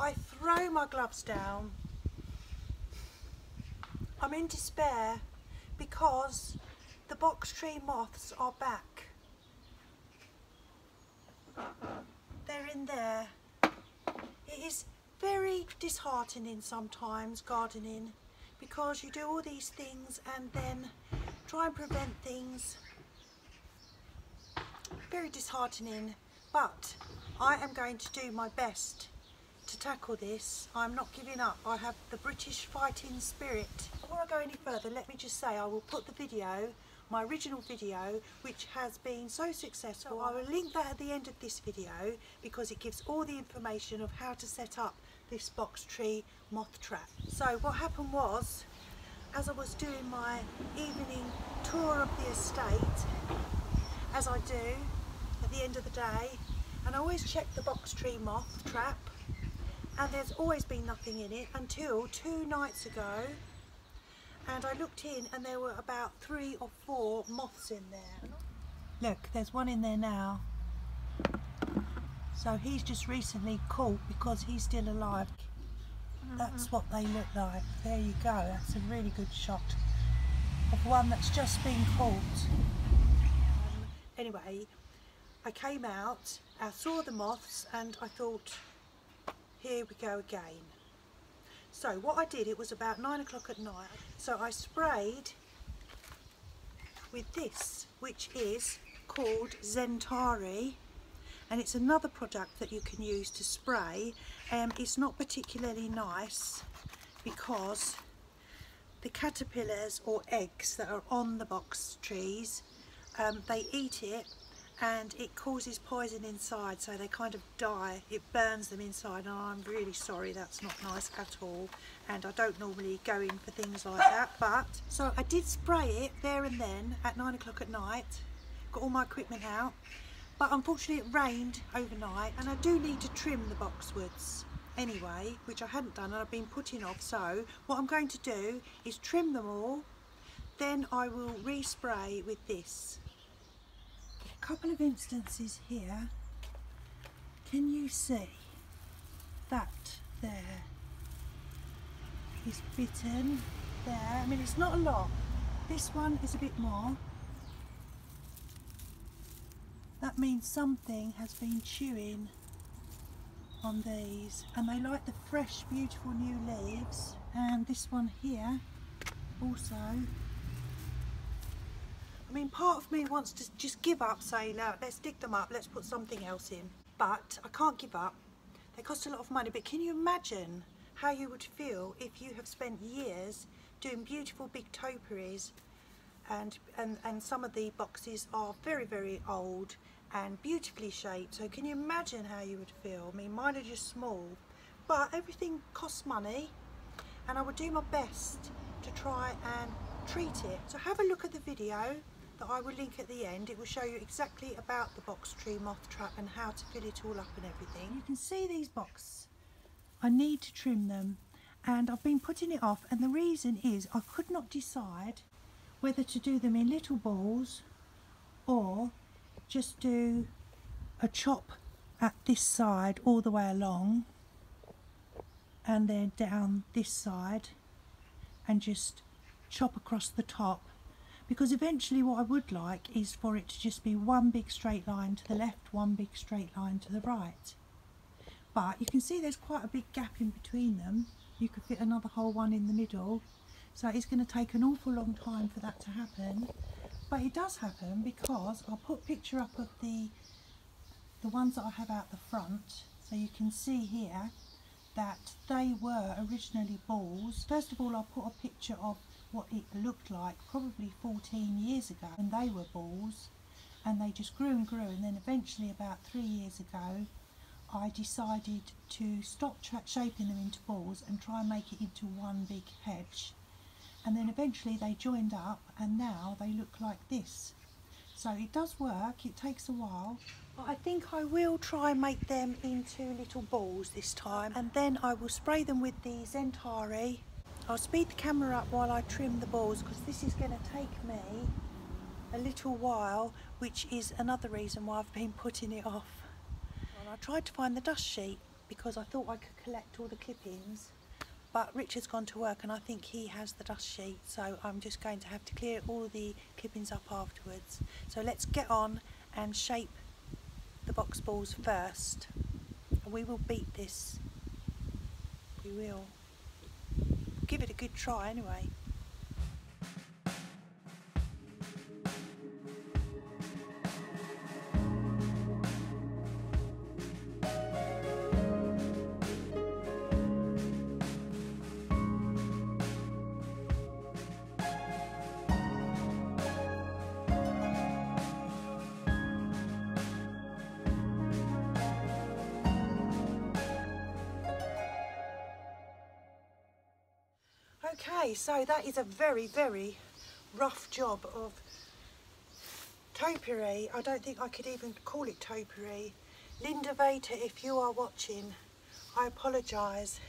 I throw my gloves down. I'm in despair because the box tree moths are back. They're in there. It is very disheartening sometimes gardening, because you do all these things and then try and prevent things. Very disheartening, but I am going to do my best to tackle this. I'm not giving up. I have the British fighting spirit. Before I go any further, let me just say I will put the video, my original video, which has been so successful. I will link that at the end of this video because it gives all the information of how to set up this box tree moth trap. So what happened was, as I was doing my evening tour of the estate, as I do at the end of the day, and I always check the box tree moth trap, and there's always been nothing in it until 2 nights ago, and I looked in and there were about 3 or 4 moths in there. Look, there's one in there now. So he's just recently caught because he's still alive. That's what they look like. There you go, that's a really good shot of one that's just been caught. Anyway, I came out, I saw the moths and I thought, here we go again. So what I did, it was about 9 o'clock at night, so I sprayed with this, which is called XenTari, and it's another product that you can use to spray. It's not particularly nice because the caterpillars or eggs that are on the box trees, they eat it and it causes poison inside, so they kind of die. It burns them inside, and I'm really sorry, that's not nice at all, and I don't normally go in for things like that. But so I did spray it there and then at 9 o'clock at night, got all my equipment out, but unfortunately it rained overnight, and I do need to trim the boxwoods anyway, which I hadn't done and I've been putting off. So what I'm going to do is trim them all, then I will respray with this. A couple of instances here, can you see that there is bitten there? I mean, it's not a lot, this one is a bit more. That means something has been chewing on these, and they like the fresh beautiful new leaves. And this one here also. I mean, part of me wants to just give up, say, no, let's dig them up, let's put something else in. But I can't give up. They cost a lot of money, but can you imagine how you would feel if you have spent years doing beautiful big topiaries, and some of the boxes are very, very old and beautifully shaped. So can you imagine how you would feel? I mean, mine are just small, but everything costs money, and I would do my best to try and treat it. So have a look at the video that I will link at the end. It will show you exactly about the box tree moth trap and how to fill it all up and everything. You can see these boxes. I need to trim them, and I've been putting it off, and the reason is I could not decide whether to do them in little balls or just do a chop at this side all the way along and then down this side and just chop across the top, because eventually what I would like is for it to just be one big straight line to the left, one big straight line to the right. But you can see there's quite a big gap in between them. You could fit another whole one in the middle. So it's going to take an awful long time for that to happen, but it does happen, because I'll put a picture up of the ones that I have out the front, so you can see here that they were originally balls. First of all, I'll put a picture of what it looked like probably 14 years ago when they were balls, and they just grew and grew, and then eventually about 3 years ago I decided to stop shaping them into balls and try and make it into one big hedge. And then eventually they joined up, and now they look like this. So it does work, it takes a while, but I think I will try and make them into little balls this time, and then I will spray them with the XenTari. I'll speed the camera up while I trim the balls, because this is going to take me a little while, which is another reason why I've been putting it off. Well, I tried to find the dust sheet because I thought I could collect all the clippings, but Richard's gone to work and I think he has the dust sheet, so I'm just going to have to clear all the clippings up afterwards. So let's get on and shape the box balls first. We will beat this. We will give it a good try anyway. Okay, so that is a very, very rough job of topiary. I don't think I could even call it topiary. Linda Vater, if you are watching, I apologise.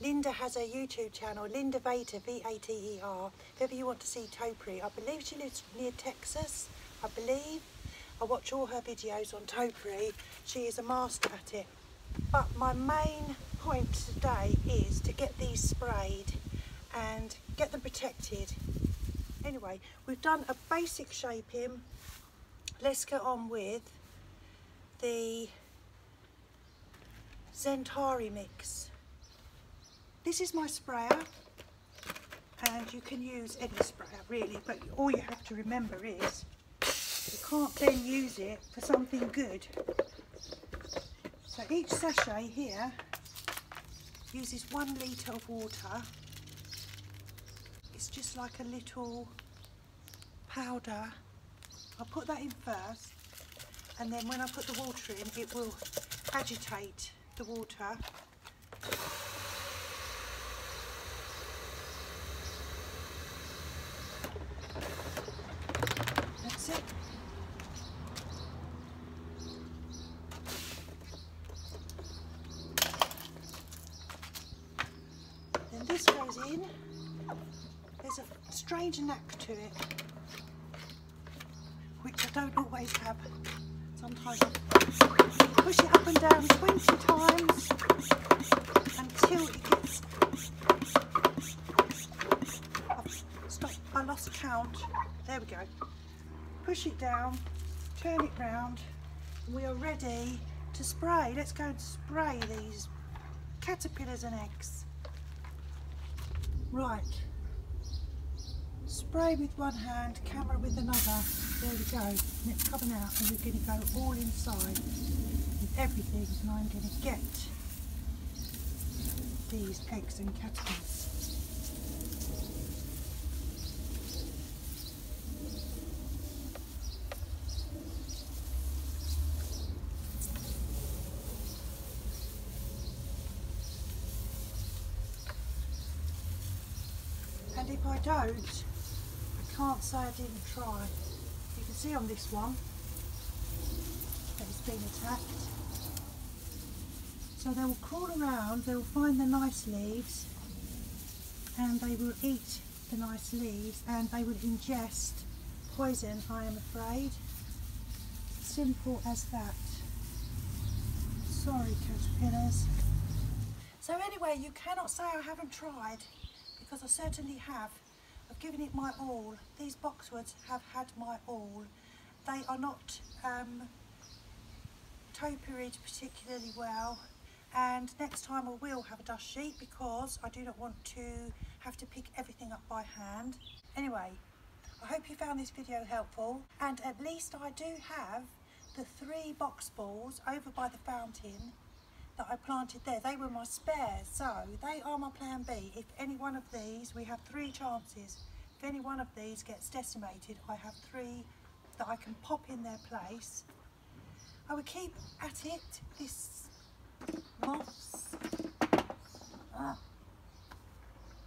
Linda has a YouTube channel, Linda Vater, V-A-T-E-R. If ever you want to see topiary, I believe she lives near Texas, I believe. I watch all her videos on topiary. She is a master at it. But my main point today is to get these sprayed and get them protected. Anyway, we've done a basic shaping. Let's get on with the XenTari mix. This is my sprayer, and you can use any sprayer really, but all you have to remember is you can't then use it for something good. So each sachet here uses 1 litre of water. It's just like a little powder. I'll put that in first, and then when I put the water in, it will agitate the water. That's it. Then this goes in. There's a strange knack to it, which I don't always have. Sometimes I push it up and down 20 times until it gets... I lost count. There we go. Push it down, turn it round, and we are ready to spray. Let's go and spray these caterpillars and eggs. Right. Spray with one hand, camera with another. There we go. And it's coming out, and we're going to go all inside with everything. And I'm going to get these eggs and caterpillars. And if I don't, can't say I didn't try. You can see on this one that it's been attacked. So they will crawl around, they will find the nice leaves, and they will eat the nice leaves, and they will ingest poison, I am afraid. Simple as that. Sorry, caterpillars. So anyway, you cannot say I haven't tried, because I certainly have. I've given it my all. These boxwoods have had my all. They are not topiaried particularly well, and next time I will have a dust sheet, because I do not want to have to pick everything up by hand. Anyway, I hope you found this video helpful, and at least I do have the 3 box balls over by the fountain that I planted there. They were my spares, so they are my plan B. If any one of these, we have 3 chances. If any one of these gets decimated, I have 3 that I can pop in their place. I will keep at it, this moss.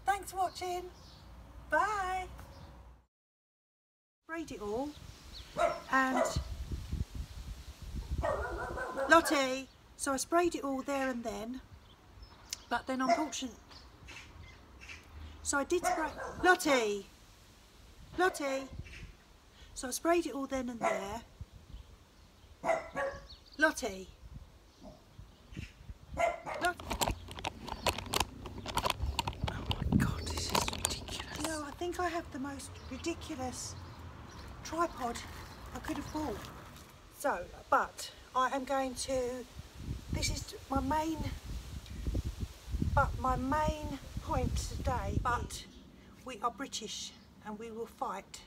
Thanks for watching. Bye. Sprayed it all. And Lottie. So I sprayed it all there and then, but then unfortunately, so I did spray, Lottie, Lottie, so I sprayed it all then and there, Lottie. think I have the most ridiculous tripod I could have bought. So, but I am going to, this is my main, but my main point today, but we are British and we will fight.